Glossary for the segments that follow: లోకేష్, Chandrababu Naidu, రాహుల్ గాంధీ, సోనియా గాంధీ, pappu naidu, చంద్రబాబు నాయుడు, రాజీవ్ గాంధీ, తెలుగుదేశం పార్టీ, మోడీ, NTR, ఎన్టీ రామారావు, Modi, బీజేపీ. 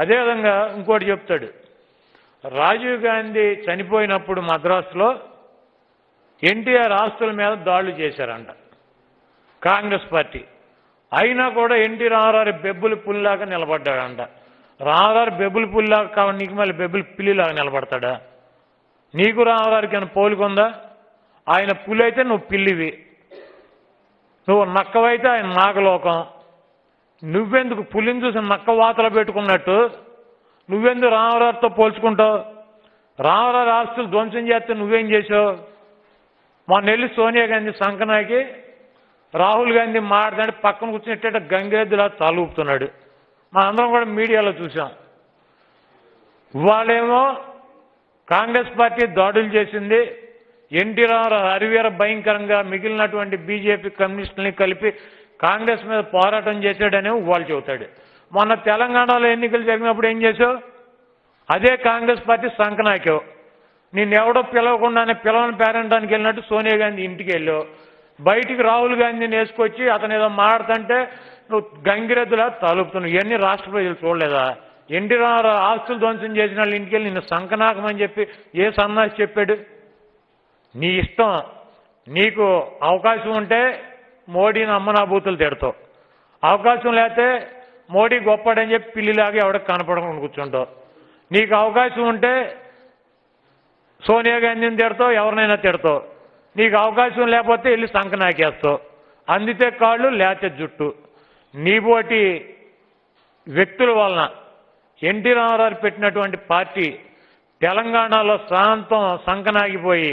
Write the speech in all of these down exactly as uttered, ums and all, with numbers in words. అదే విధంగా ఇంకోటి చెప్తాడు, రాజీవ్ గాంధీ చనిపోయినప్పుడు మద్రాసులో ఎన్టీఆర్ ఆస్తుల మీద దాడులు చేశారంట కాంగ్రెస్ పార్టీ, అయినా కూడా ఎన్టీ రామారావు బెబ్బులు పుల్లిలాగా నిలబడ్డాడంట. రామారావు బెబ్బులు పుల్లిలాగా కావాలి, నీకు మళ్ళీ బెబ్బులు పిల్లిలాగా నిలబడతాడా? నీకు రామారావుకి అని పోలుకుందా? ఆయన పులి అయితే నువ్వు పిల్లివి, నువ్వు నక్కవైతే ఆయన నాగలోకం. నువ్వెందుకు పులిని చూసి నక్క వాతలు పెట్టుకున్నట్టు నువ్వెందుకు రామారావుతో పోల్చుకుంటావు? రామారావు ఆస్తులు ధ్వంసం చేస్తే నువ్వేం చేసావు? మా నెల్లి సోనియా గాంధీ సంకనాకి రాహుల్ గాంధీ మాట్లాడి పక్కన కూర్చున్నట్ట గంగేద్దులా తలూపుతున్నాడు, మనందరం కూడా మీడియాలో చూసాం. వాళ్ళేమో కాంగ్రెస్ పార్టీ దాడులు చేసింది, ఎన్టీ రామారావు హరివీర భయంకరంగా మిగిలినటువంటి బీజేపీ కమ్యూనిస్టుల్ని కలిపి కాంగ్రెస్ మీద పోరాటం చేశాడని వాళ్ళు చెబుతాడు. మొన్న తెలంగాణలో ఎన్నికలు జరిగినప్పుడు ఏం చేసావు? అదే కాంగ్రెస్ పార్టీ సంకనాకావు, నేనెవడో పిలవకుండానే పిలవని పేరంటానికి వెళ్ళినట్టు సోనియా గాంధీ ఇంటికి వెళ్ళావు, బయటికి రాహుల్ గాంధీని వేసుకొచ్చి అతను ఏదో మాట్లాడుతుంటే నువ్వు గంగిరెద్దులా తలుపుతున్నావు. ఇవన్నీ రాష్ట్ర ప్రజలు చూడలేదా? ఎన్టీ రామారావు ఆస్తులు ధ్వంసం చేసిన వాళ్ళు ఇంటికి వెళ్ళి నిన్ను సంకనాకమని చెప్పి ఏ సన్నాసి చెప్పాడు? నీ ఇష్టం, నీకు అవకాశం ఉంటే మోడీని అమ్మనాభూతులు తిడతావు, అవకాశం లేకపోతే మోడీ గొప్పడని చెప్పి పిల్లిలాగా ఎవడికి కనపడకుండా కూర్చుంటావు. నీకు అవకాశం ఉంటే సోనియా గాంధీని తిడతావు, ఎవరినైనా తిడతావు. నీకు అవకాశం లేకపోతే వెళ్ళి సంక నాకేస్తావు, అందితే కాళ్ళు లేతే జుట్టు. నీబోటి వ్యక్తుల వలన ఎన్టీ రామారావు పెట్టినటువంటి పార్టీ తెలంగాణలో శాంతం సంకనాగిపోయి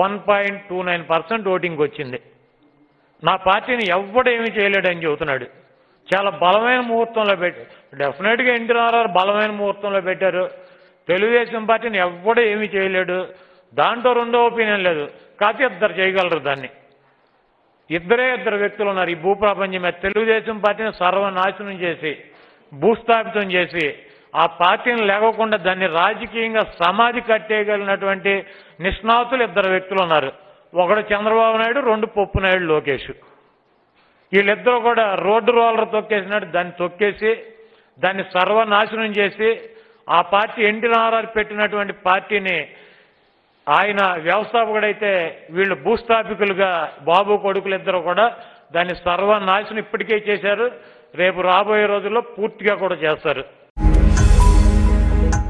one point two nine percent ఓటింగ్కి వచ్చింది. నా పార్టీని ఎవడేమీ చేయలేడని చెబుతున్నాడు. చాలా బలమైన ముహూర్తంలో పెట్టి డెఫినెట్గా ఎన్టీ రామారావు బలమైన ముహూర్తంలో పెట్టారు. తెలుగుదేశం పార్టీని ఎవడూ ఏమీ చేయలేడు, దాంట్లో రెండో ఒపీనియన్ లేదు. కాకపోతే ఇద్దరు చేయగలరు దాన్ని, ఇద్దరే ఇద్దరు వ్యక్తులు ఉన్నారు ఈ భూప్రపంచం మీద. తెలుగుదేశం పార్టీని సర్వనాశనం చేసి భూస్థాపితం చేసి ఆ పార్టీని లేకుండా దాన్ని రాజకీయంగా సమాధి కట్టేయగలిగినటువంటి నిష్ణాతులు ఇద్దరు వ్యక్తులు ఉన్నారు. ఒకడు చంద్రబాబు నాయుడు, రెండు పొప్పు నాయుడు లోకేష్. వీళ్ళిద్దరూ కూడా రోడ్డు రోలర్ తొక్కేసినట్టు దాన్ని తొక్కేసి దాన్ని సర్వనాశనం చేసి ఆ పార్టీ ఎన్టీ రామారావు పెట్టినటువంటి పార్టీని ఆయన వ్యవస్థాపకుడైతే వీళ్ళు భూస్థాపికులుగా బాబు కొడుకులిద్దరూ కూడా దాన్ని సర్వనాశనం ఇప్పటికే చేశారు, రేపు రాబోయే రోజుల్లో పూర్తిగా కూడా చేస్తారు.